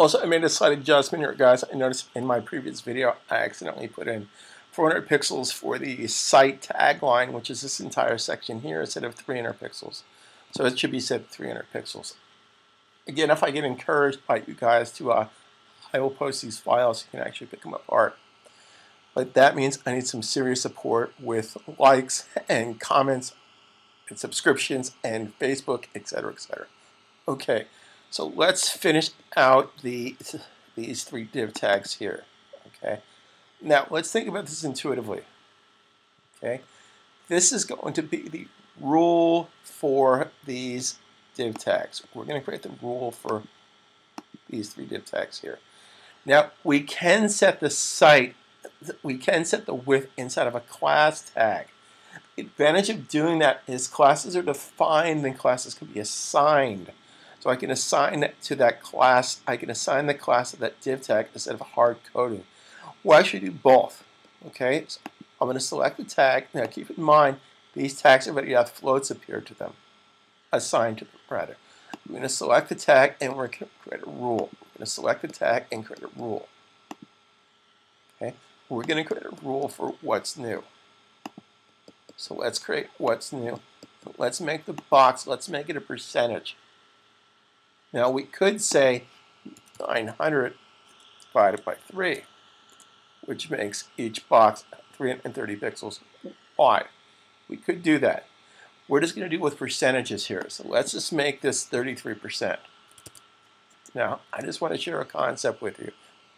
Also, I made a slight adjustment here, guys. I noticed in my previous video, I accidentally put in 400 pixels for the site tagline, which is this entire section here, instead of 300 pixels. So it should be set 300 pixels. Again, if I get encouraged by you guys to, I will post these files. You can actually pick them apart. But that means I need some serious support with likes and comments and subscriptions and Facebook, etc., etc. Okay, so let's finish out these three div tags here. Okay, now let's think about this intuitively. Okay, this is going to be the rule for these div tags. We're going to create the rule for these three div tags here. Now we can set the site, we can set the width inside of a class tag. The advantage of doing that is classes are defined and classes can be assigned. So I can assign it to that class. I can assign the class of that div tag instead of hard coding. Well, I should do both. Okay, so I'm going to select the tag. Now keep in mind, these tags already have floats appear to them, assigned to them rather. I'm going to select the tag and we're going to create a rule. We're going to select the tag and create a rule. Okay, we're going to create a rule for what's new. So let's create what's new. Let's make the box, let's make it a percentage. Now we could say 900 divided by 3, which makes each box 330 pixels wide. We could do that. We're just going to do with percentages here. So let's just make this 33%. Now, I just want to share a concept with you.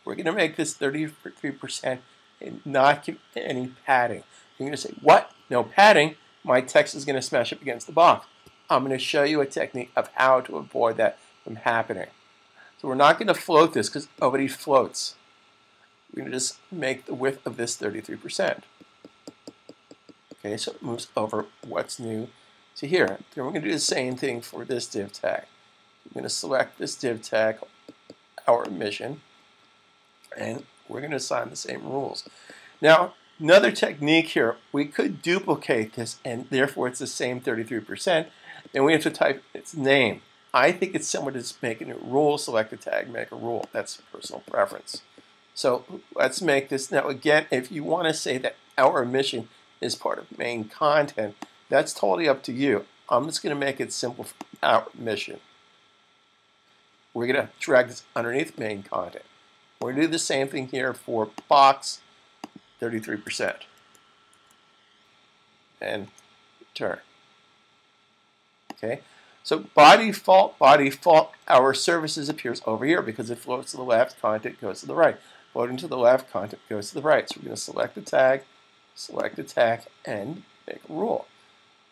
We're going to make this 33% and not give any padding. You're going to say, what? No padding? My text is going to smash up against the box. I'm going to show you a technique of how to avoid that from happening. So we're not going to float this because nobody floats. We're going to just make the width of this 33%. Okay, so it moves over what's new to here. Then we're going to do the same thing for this div tag. I'm going to select this div tag, our mission, and we're going to assign the same rules. Now, another technique here, we could duplicate this, and therefore it's the same 33%, and we have to type its name. I think it's similar to just making a rule, select a tag, make a rule. That's personal preference. So let's make this. Now, again, if you want to say that our mission is part of main content, that's totally up to you. I'm just going to make it simple for our mission. We're going to drag this underneath main content. We're going to do the same thing here for box 33%. And return. Okay, so by default, our services appears over here because it floats to the left, content goes to the right. Floating to the left, content goes to the right. So we're going to select the tag. Select the tag and make a rule.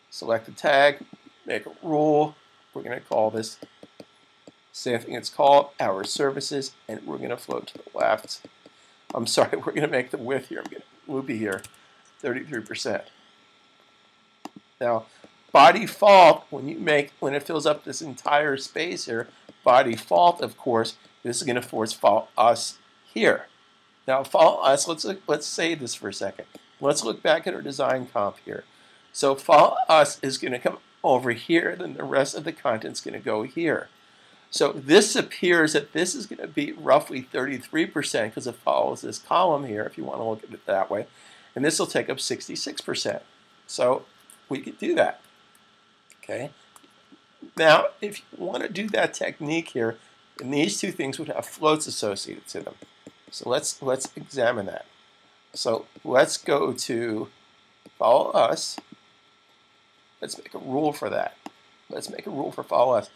Select the tag, make a rule. We're going to call this same thing. It's called our services, and we're going to float to the left. I'm sorry, we're going to make the width here. I'm getting loopy here, 33%. Now, by default, when it fills up this entire space here, by default, of course, this is going to force follow us here. Now, follow us. Let's save this for a second. Let's look back at our design comp here. So follow us is going to come over here, then the rest of the content's going to go here. So this appears that this is going to be roughly 33% because it follows this column here, if you want to look at it that way. And this will take up 66%. So we could do that. Okay. Now, if you want to do that technique here, and these two things would have floats associated to them. So let's examine that. So let's go to follow us. Let's make a rule for that. Let's make a rule for follow us.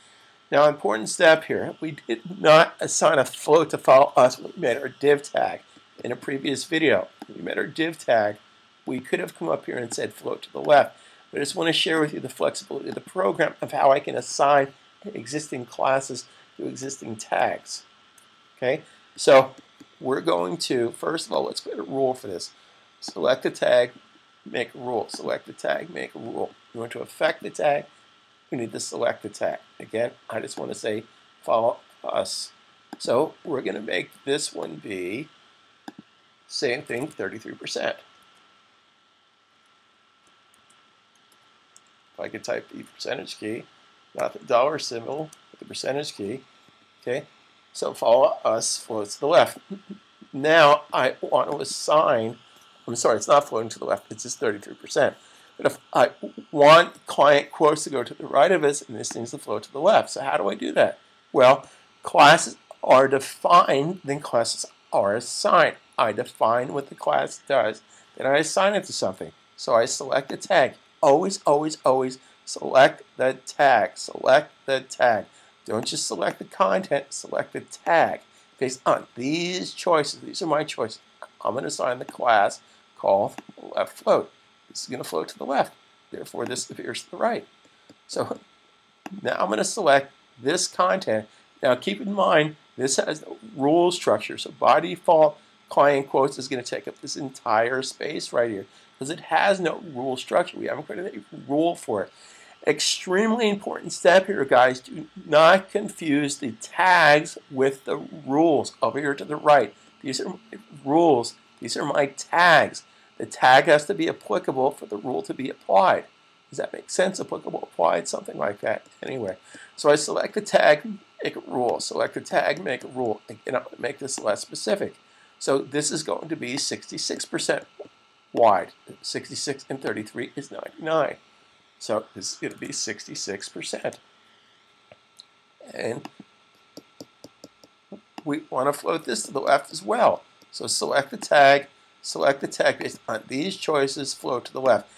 Now, important step here. We did not assign a float to follow us when we made our div tag in a previous video. When we made our div tag, we could have come up here and said float to the left. But I just want to share with you the flexibility of the program of how I can assign existing classes to existing tags. Okay, so we're going to, first of all, let's create a rule for this. Select the tag, make a rule. Select the tag, make a rule. You want to affect the tag, you need to select the tag. Again, I just want to say follow us. So we're going to make this one be same thing, 33%. If I could type the percentage key, not the dollar symbol, but the percentage key. Okay. So follow us floats to the left. Now I want to assign, I'm sorry, it's not floating to the left, it's just 33%. But if I want client quotes to go to the right of us, and this needs to float to the left. So how do I do that? Well, classes are defined, then classes are assigned. I define what the class does, then I assign it to something. So I select a tag. Always, always, always select the tag. Select the tag. Don't just select the content, select the tag. Based on these choices, these are my choices. I'm going to assign the class called left float. This is going to float to the left. Therefore, this appears to the right. So now I'm going to select this content. Now keep in mind, this has the rule structure. So by default, client quotes is going to take up this entire space right here because it has no rule structure. We haven't created a rule for it. Extremely important step here, guys. Do not confuse the tags with the rules. Over here to the right, these are my rules. These are my tags. The tag has to be applicable for the rule to be applied. Does that make sense? Applicable, applied, something like that. Anyway, so I select the tag, make a rule. Select the tag, make a rule. Again, I'm going to make this less specific. So this is going to be 66% wide. 66 and 33 is 99. So this is going to be 66%. And we want to float this to the left as well. So select the tag based on these choices, float to the left.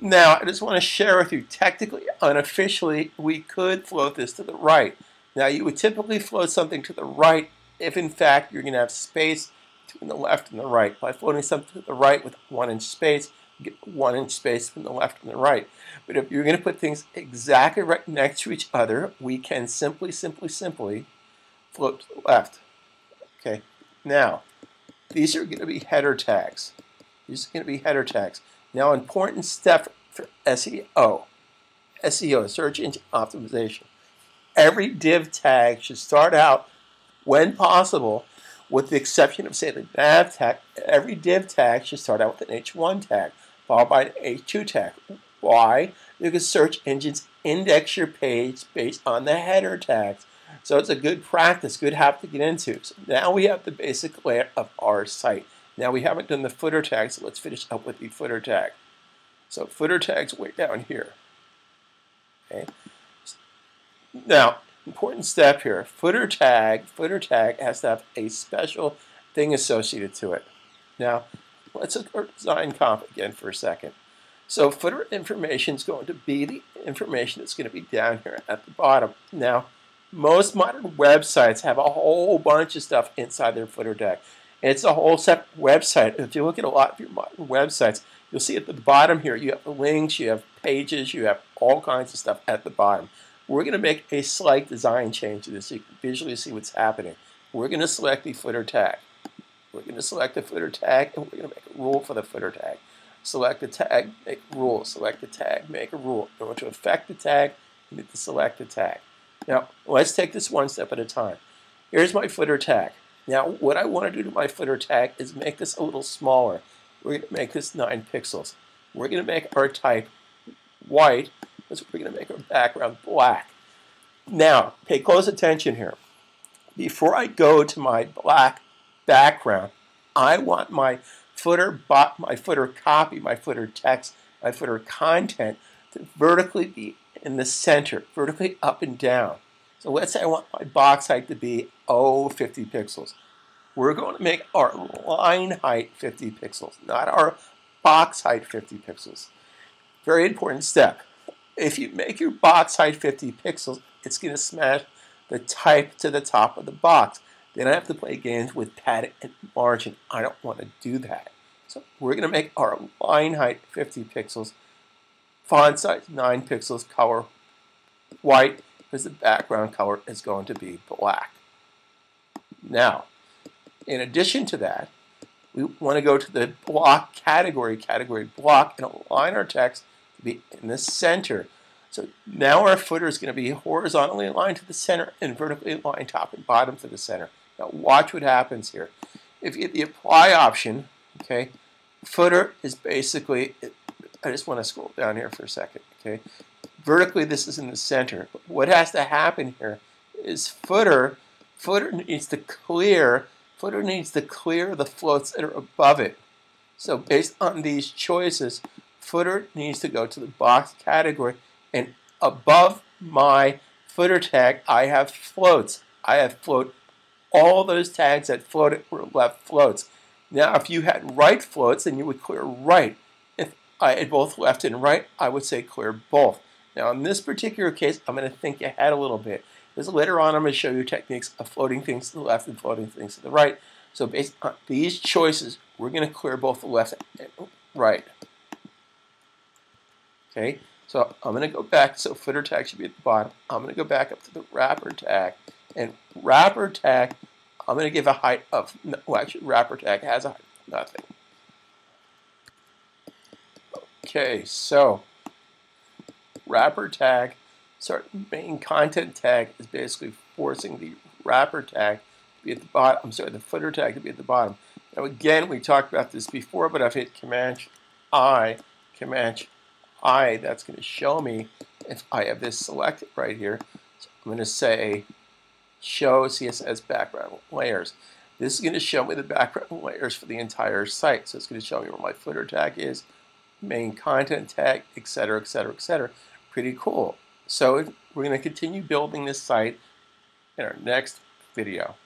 Now, I just want to share with you, technically, unofficially, we could float this to the right. Now, you would typically float something to the right if, in fact, you're going to have space between the left and the right. By floating something to the right with 1 inch space, get 1 inch space from the left and the right. But if you're going to put things exactly right next to each other, we can simply float to the left. Okay, now these are going to be header tags. These are going to be header tags. Now, important step for SEO. SEO, search engine optimization. Every div tag should start out, when possible, with the exception of, say, the nav tag, every div tag should start out with an H1 tag, followed by an H2 tag. Why? Because search engines index your page based on the header tags. So it's a good practice, good habit to get into. So now we have the basic layout of our site. Now we haven't done the footer tag, so let's finish up with the footer tag. So footer tag's way down here. Okay. Now, important step here, footer tag has to have a special thing associated to it. Now, let's look at our design comp again for a second. So footer information is going to be the information that's going to be down here at the bottom. Now, most modern websites have a whole bunch of stuff inside their footer tag. It's a whole separate website. If you look at a lot of your modern websites, you'll see at the bottom here, you have links, you have pages, you have all kinds of stuff at the bottom. We're going to make a slight design change to this so you can visually see what's happening. We're going to select the footer tag. We're going to select the footer tag, and we're going to make a rule for the footer tag. Select the tag, make a rule. Select the tag, make a rule. In order to affect the tag, you need to select the tag. Now, let's take this one step at a time. Here's my footer tag. Now, what I want to do to my footer tag is make this a little smaller. We're going to make this 9 pixels. We're going to make our type white. We're going to make our background black. Now, pay close attention here. Before I go to my black background, I want my footer, my footer copy, my footer text, my footer content to vertically be in the center, vertically up and down. So let's say I want my box height to be, 50 pixels. We're going to make our line height 50 pixels, not our box height 50 pixels. Very important step. If you make your box height 50 pixels, it's going to smash the type to the top of the box. Then I have to play games with padding and margin. I don't want to do that. So we're going to make our line height 50 pixels, font size 9 pixels, color white, because the background color is going to be black. Now, in addition to that, we want to go to the block category, category block, and align our text be in the center. So now our footer is going to be horizontally aligned to the center and vertically aligned top and bottom to the center. Now watch what happens here. If you hit the apply option, okay, footer is basically, I just want to scroll down here for a second, okay. Vertically this is in the center. But what has to happen here is footer Footer needs to clear the floats that are above it. So based on these choices, footer needs to go to the box category, and above my footer tag, I have floats. I have float. All those tags that floated were left floats. Now, if you had right floats, then you would clear right. If I had both left and right, I would say clear both. Now, in this particular case, I'm going to think ahead a little bit, because later on I'm going to show you techniques of floating things to the left and floating things to the right. So based on these choices, we're going to clear both the left and right. Okay, so I'm going to go back. So footer tag should be at the bottom. I'm going to go back up to the wrapper tag. And wrapper tag, I'm going to give a height of, well, actually wrapper tag has a height of nothing. Okay, so wrapper tag, so our main content tag is basically forcing the wrapper tag to be at the bottom. I'm sorry, the footer tag to be at the bottom. Now again, we talked about this before, but I've hit Command I, that's going to show me if I have this selected right here. So I'm going to say show CSS background layers. This is going to show me the background layers for the entire site. So it's going to show me where my footer tag is, main content tag, etc., etc., etc. Pretty cool. So we're going to continue building this site in our next video.